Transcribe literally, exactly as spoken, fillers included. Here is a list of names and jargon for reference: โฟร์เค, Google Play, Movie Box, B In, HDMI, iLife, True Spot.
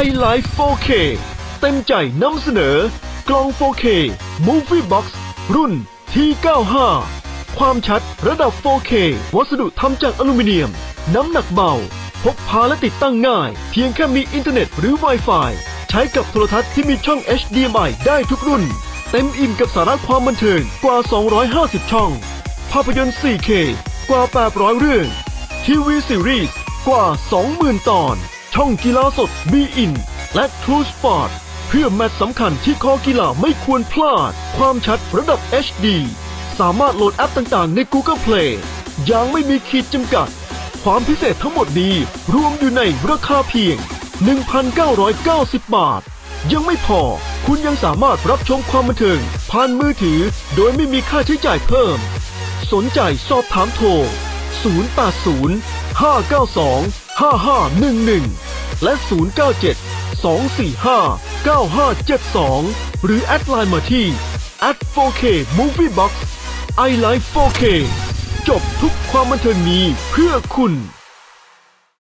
iLife โฟร์เค เต็มใจนำเสนอกล้อง โฟร์เค Movie Box รุ่น ที เก้าสิบห้า ความชัดระดับ โฟร์เค วัสดุทำจากอลูมิเนียม น้ำหนักเบา พกพาและติดตั้งง่าย เพียงแค่มีอินเทอร์เน็ตหรือ Wi-Fi ใช้กับโทรทัศน์ที่มีช่อง เอช ดี เอ็ม ไอ ได้ทุกรุ่น เต็มอิ่มกับสาระความบันเทิงกว่า สองร้อยห้าสิบ ช่อง ภาพยนตร์ โฟร์เค กว่า แปดร้อย เรื่อง ทีวีซีรีส์กว่า สองหมื่น ตอน ช่องกีฬาสด B In และ True Spot เพื่อแมตช์สำคัญที่คอกีฬาไม่ควรพลาด ความชัดระดับ เอช ดี สามารถโหลดแอปต่างๆใน Google Play ยังไม่มีขีดจำกัด ความพิเศษทั้งหมดนี้รวมอยู่ในราคาเพียง หนึ่งพันเก้าร้อยเก้าสิบ บาท ยังไม่พอคุณยังสามารถรับชมความบันเทิงผ่านมือถือโดยไม่มีค่าใช้จ่ายเพิ่ม สนใจสอบถามโทร ศูนย์ แปด ศูนย์ ห้า เก้า สอง ห้า ห้า หนึ่ง หนึ่ง และ ศูนย์ เก้า เจ็ด สอง สี่ ห้า เก้า ห้า เจ็ด สอง หรือแอดไลน์มาที่ แอท โฟร์เค มูฟวี่บ็อกซ์ iLife โฟร์เค จบทุกความบันเทิงนี้เพื่อคุณ